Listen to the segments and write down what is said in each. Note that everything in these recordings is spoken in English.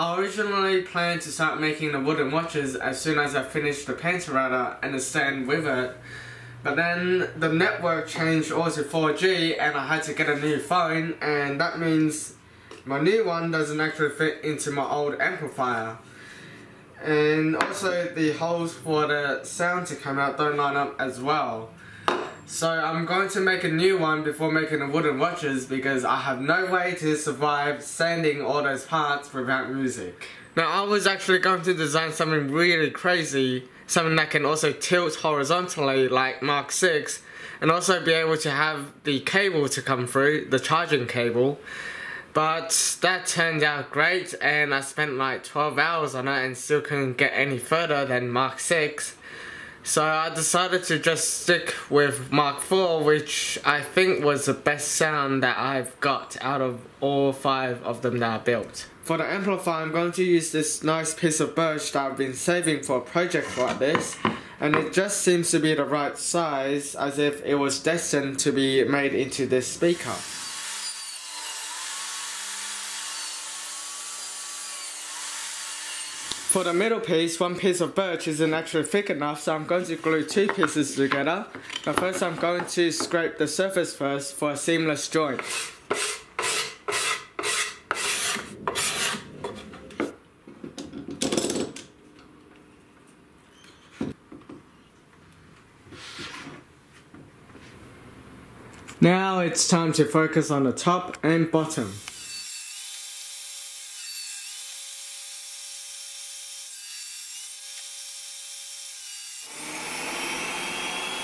I originally planned to start making the wooden watches as soon as I finished the Panzerada and the stand with it, but then the network changed all to 4G and I had to get a new phone, and that means my new one doesn't actually fit into my old amplifier. And also the holes for the sound to come out don't line up as well. So I'm going to make a new one before making the wooden watches because I have no way to survive sanding all those parts without music. Now I was actually going to design something really crazy, something that can also tilt horizontally like Mark VI, and also be able to have the cable to come through, the charging cable. But that turned out great, and I spent like 12 hours on it and still couldn't get any further than Mark VI. So I decided to just stick with Mark IV, which I think was the best sound that I've got out of all 5 of them that I built. For the amplifier, I'm going to use this nice piece of birch that I've been saving for a project like this, and it just seems to be the right size, as if it was destined to be made into this speaker. For the middle piece, one piece of birch isn't actually thick enough, so I'm going to glue 2 pieces together. But first I'm going to scrape the surface first for a seamless joint. Now it's time to focus on the top and bottom.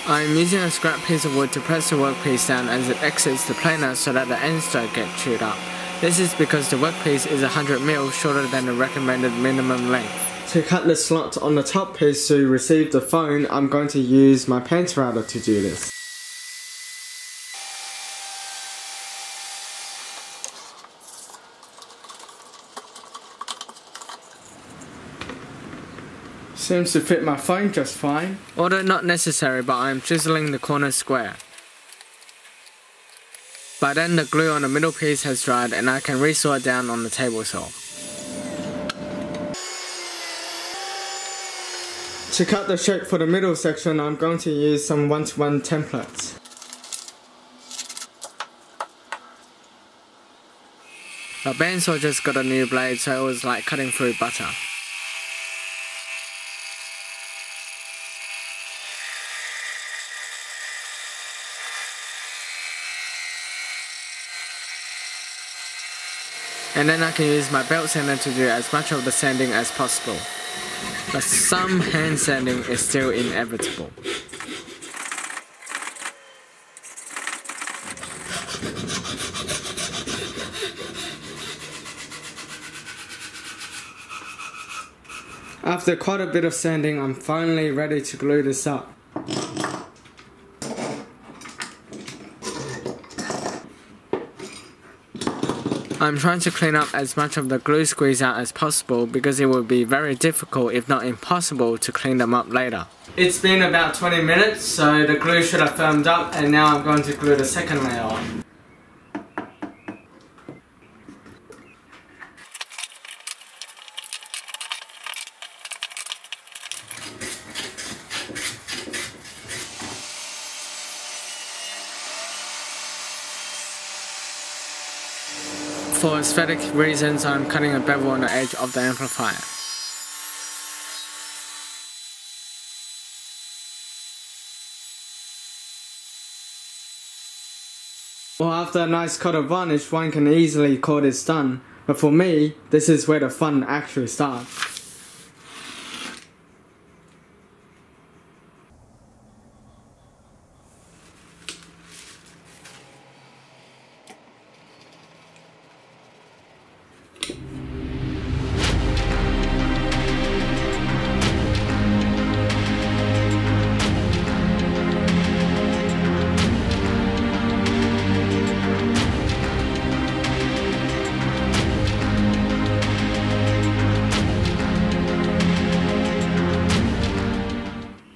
I'm using a scrap piece of wood to press the workpiece down as it exits the planer so that the ends don't get chewed up. This is because the workpiece is 100mm shorter than the recommended minimum length. To cut the slot on the top piece to receive the phone, I'm going to use my Panzerada to do this. Seems to fit my phone just fine. Although not necessary, but I am chiseling the corner square. By then the glue on the middle piece has dried and I can resaw it down on the table saw. To cut the shape for the middle section, I'm going to use some one-to-one templates. The bandsaw just got a new blade, so it was like cutting through butter. And then I can use my belt sander to do as much of the sanding as possible. But some hand sanding is still inevitable. After quite a bit of sanding, I'm finally ready to glue this up. I'm trying to clean up as much of the glue squeeze out as possible because it would be very difficult, if not impossible, to clean them up later. It's been about 20 minutes, so the glue should have firmed up, and now I'm going to glue the second layer on. For aesthetic reasons, I'm cutting a bevel on the edge of the amplifier. Well, after a nice coat of varnish, one can easily call this done, but for me, this is where the fun actually starts.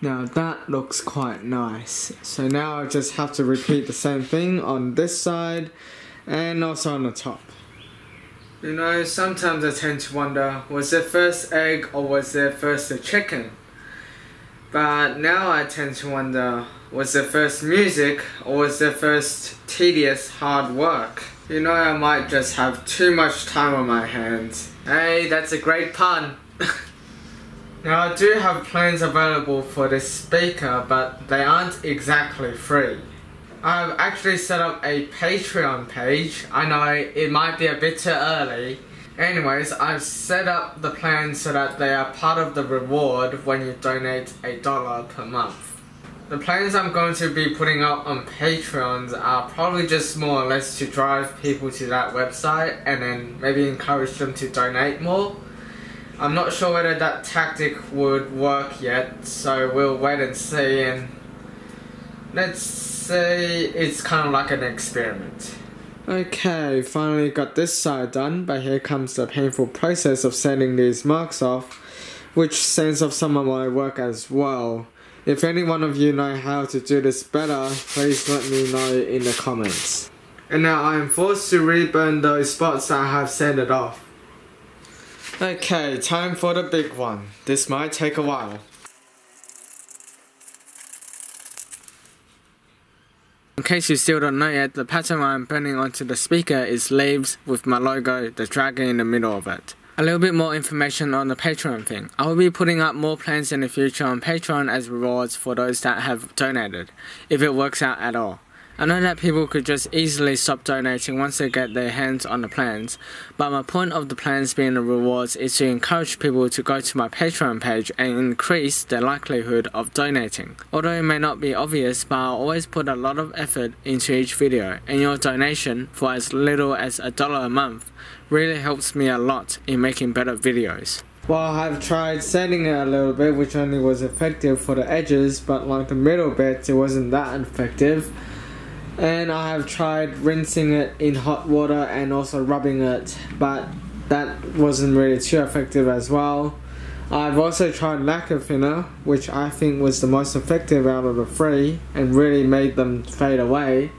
Now that looks quite nice. So now I just have to repeat the same thing on this side and also on the top. You know, sometimes I tend to wonder, was it first egg or was it first a chicken? But now I tend to wonder, was it first music or was it first tedious hard work? You know, I might just have too much time on my hands. Hey, that's a great pun! Now I do have plans available for this speaker, but they aren't exactly free. I've actually set up a Patreon page. I know it might be a bit too early. Anyways, I've set up the plans so that they are part of the reward when you donate $1 per month. The plans I'm going to be putting up on Patreons are probably just more or less to drive people to that website and then maybe encourage them to donate more. I'm not sure whether that tactic would work yet, so we'll wait and see, and let's say it's kind of like an experiment. Okay, finally got this side done, but here comes the painful process of sanding these marks off, which sands off some of my work as well. If any one of you know how to do this better, please let me know in the comments. And now I am forced to reburn those spots that I have sanded off. Okay, time for the big one. This might take a while. In case you still don't know yet, the pattern I'm printing onto the speaker is leaves with my logo, the dragon in the middle of it. A little bit more information on the Patreon thing. I will be putting up more plans in the future on Patreon as rewards for those that have donated, if it works out at all. I know that people could just easily stop donating once they get their hands on the plans, but my point of the plans being the rewards is to encourage people to go to my Patreon page and increase their likelihood of donating. Although it may not be obvious, but I always put a lot of effort into each video, and your donation for as little as $1 a month really helps me a lot in making better videos. Well, I've tried sanding it a little bit, which only was effective for the edges, but like the middle bit, it wasn't that effective. And I have tried rinsing it in hot water and also rubbing it, but that wasn't really too effective as well. I've also tried lacquer thinner, which I think was the most effective out of the three and really made them fade away.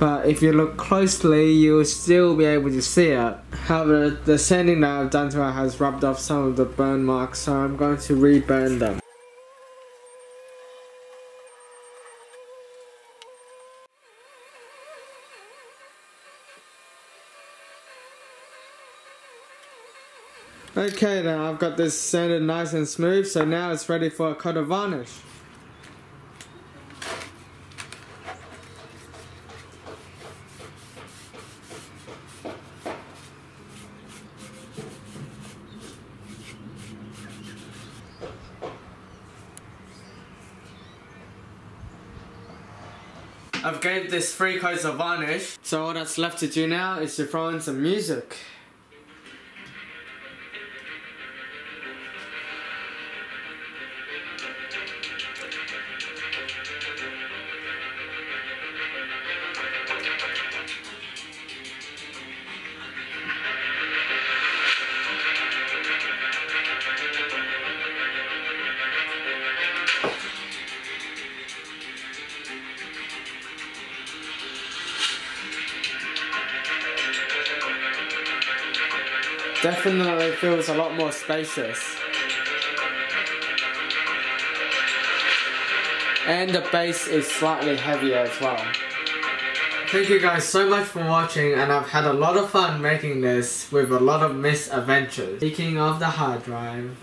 But if you look closely, you'll still be able to see it. However, the sanding that I've done to it has rubbed off some of the burn marks, so I'm going to re-burn them. Okay, then I've got this sanded nice and smooth, so now it's ready for a coat of varnish. I've gave this 3 coats of varnish, so all that's left to do now is to throw in some music. Definitely feels a lot more spacious. And the bass is slightly heavier as well. Thank you guys so much for watching, and I've had a lot of fun making this with a lot of misadventures. Speaking of the hard drive...